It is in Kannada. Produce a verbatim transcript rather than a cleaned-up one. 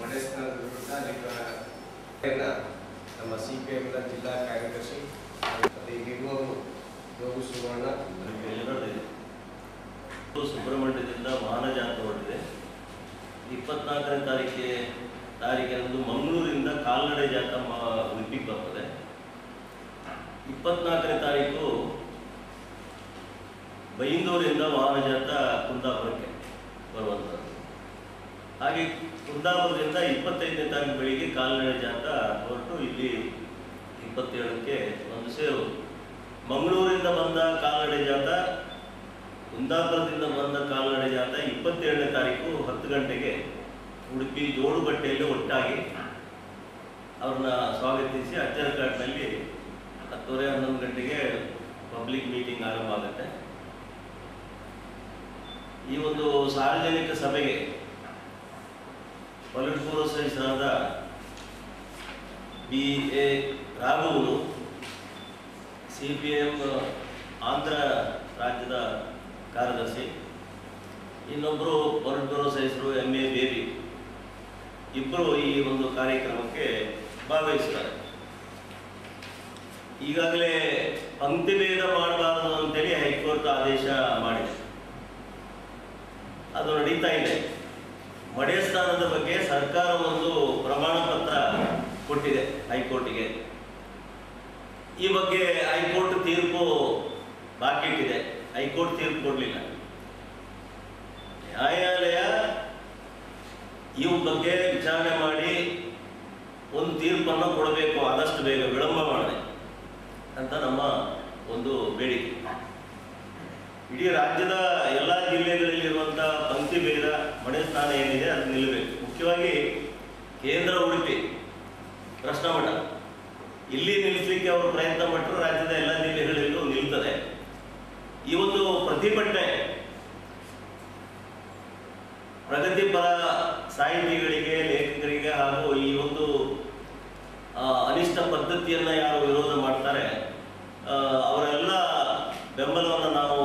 ಮನಸ್ಸಿನ ವಿರುದ್ಧ ಲಿಖನ ನಮ್ಮ ಸಿಪಿಎಂ ಜಿಲ್ಲಾ ಕಾರ್ಯದರ್ಶಿ ಅದಿಗೆಗೂ ಯೋಗ ಸುವರ್ಣ ಸುಬ್ರಹ್ಮಣ್ಯದಿಂದ ವಾಹನಜಾತ ಹೊರಟಿದೆ ಇಪ್ಪತ್ತನಾಲ್ಕನೇ ತಾರೀಕೆ ತಾರೀಕಿನಂದು ಮಂಗಳೂರಿನಿಂದ ಕಾಲ್ನಡೆ ಜಾತ ಉಡುಪಿಗೆ ಬರ್ತದೆ ಇಪ್ಪತ್ತನಾಲ್ಕನೇ ತಾರೀಕು ಬೈಂದೂರಿನಿಂದ ವಾಹನಜಾತ ಕುಂದಾಪುರಕ್ಕೆ ಬರುವಂಥದ್ದು ಹಾಗೆ ಕುಂದಾಪುರದಿಂದ ಇಪ್ಪತ್ತೈದನೇ ತಾರೀಕು ಬೆಳಿಗ್ಗೆ ಕಾಲ್ನಡೆ ಜಾತ ಹೊರಟು ಇಲ್ಲಿ ಇಪ್ಪತ್ತೇಳಕ್ಕೆ ಒಂದು ಸೇರು ಮಂಗಳೂರಿನಿಂದ ಬಂದ ಕಾಲ್ನಡೆ ಜಾತ ಕುಂದಾಪುರದಿಂದ ಬಂದ ಕಾಲ್ನಡೆ ಜಾತ ಇಪ್ಪತ್ತೇಳನೇ ತಾರೀಕು ಹತ್ತು ಗಂಟೆಗೆ ಉಡುಪಿ ಜೋಡುಗಟ್ಟೆಯಲ್ಲಿ ಒಟ್ಟಾಗಿ ಅವ್ರನ್ನ ಸ್ವಾಗತಿಸಿ ಅಜ್ಜರಕಾಡಿನಲ್ಲಿ ಹತ್ತುವರೆ ಹನ್ನೊಂದು ಗಂಟೆಗೆ ಪಬ್ಲಿಕ್ ಮೀಟಿಂಗ್ ಆರಂಭ ಆಗುತ್ತೆ. ಈ ಒಂದು ಸಾರ್ವಜನಿಕ ಸಭೆಗೆ ಪೊಲಿಟ್ಬ್ಯೂರೋ ಸದಸ್ಯರಾದ ಬಿ ಎ ರಾಘವರು ಸಿ ಪಿ ಎಂ ಆಂಧ್ರ ರಾಜ್ಯದ ಕಾರ್ಯದರ್ಶಿ, ಇನ್ನೊಬ್ಬರು ಪೊಲಿಟ್ಬ್ಯೂರೋ ಸದಸ್ಯರು ಎಂ ಎ ಬೇಬಿ, ಇಬ್ಬರು ಈ ಒಂದು ಕಾರ್ಯಕ್ರಮಕ್ಕೆ ಭಾಗವಹಿಸ್ತಾರೆ. ಈಗಾಗಲೇ ಪಂಕ್ತಿ ಭೇದ ಮಾಡಬಾರದು ಅಂತೇಳಿ ಹೈಕೋರ್ಟ್ ಆದೇಶ ಮಾಡಿದೆ, ಅದು ನಡೀತಾ ಇದೆ. ಮಡೆ ಸ್ಥಾನದ ಬಗ್ಗೆ ಸರ್ಕಾರ ಒಂದು ಪ್ರಮಾಣ ಪತ್ರ ಕೊಟ್ಟಿದೆ ಹೈಕೋರ್ಟಿಗೆ, ಈ ಬಗ್ಗೆ ಹೈಕೋರ್ಟ್ ತೀರ್ಪು ಬಾಕಿ ಇಟ್ಟಿದೆ. ಹೈಕೋರ್ಟ್ ತೀರ್ಪು ಕೊಡಲಿಲ್ಲ, ನ್ಯಾಯಾಲಯ ಈ ಬಗ್ಗೆ ವಿಚಾರಣೆ ಮಾಡಿ ಒಂದು ತೀರ್ಪನ್ನು ಕೊಡಬೇಕು, ಆದಷ್ಟು ಬೇಗ ವಿಳಂಬ ಮಾಡಿದೆ ಅಂತ ನಮ್ಮ ಒಂದು ಬೇಡಿಕೆ. ಇಡೀ ರಾಜ್ಯದ ಎಲ್ಲ ಜಿಲ್ಲೆಗಳಲ್ಲಿರುವಂಥ ಪಂಕ್ತಿ ಭೇದ ಮಡೆ ಸ್ಥಾನ ಏನಿದೆ ಅದು ನಿಲ್ಲಬೇಕು. ಮುಖ್ಯವಾಗಿ ಕೇಂದ್ರ ಉಡುಪಿ ಕೃಷ್ಣಮಠ ಇಲ್ಲಿ ನಿಲ್ಲಿಸಲಿಕ್ಕೆ ಅವರು ಪ್ರಯತ್ನ ಪಟ್ಟರು, ರಾಜ್ಯದ ಎಲ್ಲ ಜಿಲ್ಲೆಗಳಲ್ಲೂ ನಿಲ್ತದೆ. ಈ ಒಂದು ಪ್ರತಿಭಟನೆ ಪ್ರಗತಿಪರ ಸಾಹಿತಿಗಳಿಗೆ, ಲೇಖಕರಿಗೆ ಹಾಗೂ ಈ ಒಂದು ಅನಿಷ್ಟ ಪದ್ಧತಿಯನ್ನು ಯಾರು ವಿರೋಧ ಮಾಡ್ತಾರೆ ಅವರೆಲ್ಲ ಬೆಂಬಲವನ್ನು ನಾವು